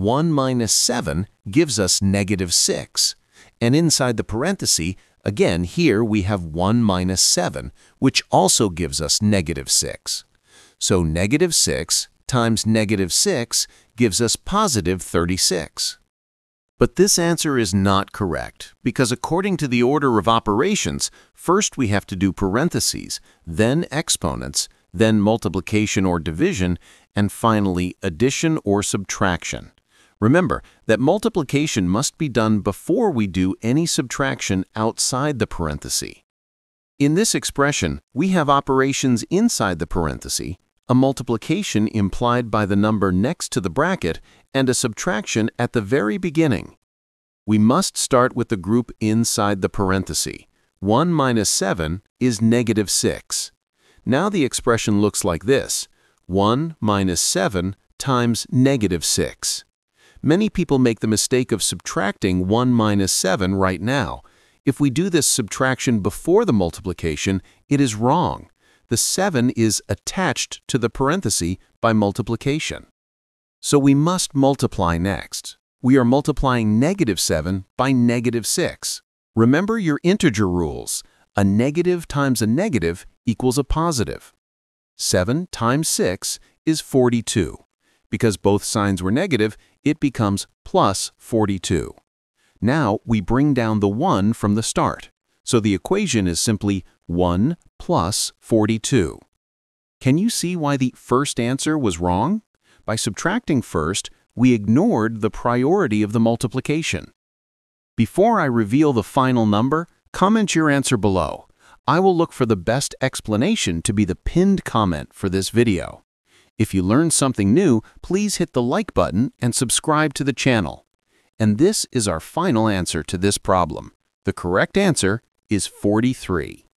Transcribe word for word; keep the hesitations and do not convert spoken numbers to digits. one minus seven gives us negative six. And inside the parenthesis, again, here we have one minus seven, which also gives us negative six. So negative six times negative six gives us positive thirty-six. But this answer is not correct, because according to the order of operations, first we have to do parentheses, then exponents, then multiplication or division, and finally addition or subtraction. Remember that multiplication must be done before we do any subtraction outside the parenthesis. In this expression, we have operations inside the parenthesis, a multiplication implied by the number next to the bracket, and a subtraction at the very beginning. We must start with the group inside the parenthesis. one minus seven is negative six. Now the expression looks like this, one minus seven times negative six. Many people make the mistake of subtracting one minus seven right now. If we do this subtraction before the multiplication, it is wrong. The seven is attached to the parenthesis by multiplication. So we must multiply next. We are multiplying negative seven by negative six. Remember your integer rules. A negative times a negative equals a positive. seven times six is forty-two. Because both signs were negative, it becomes plus forty-two. Now we bring down the one from the start, so the equation is simply one plus forty-two. Can you see why the first answer was wrong? By subtracting first, we ignored the priority of the multiplication. Before I reveal the final number, comment your answer below. I will look for the best explanation to be the pinned comment for this video. If you learned something new, please hit the like button and subscribe to the channel. And this is our final answer to this problem. The correct answer is forty-three.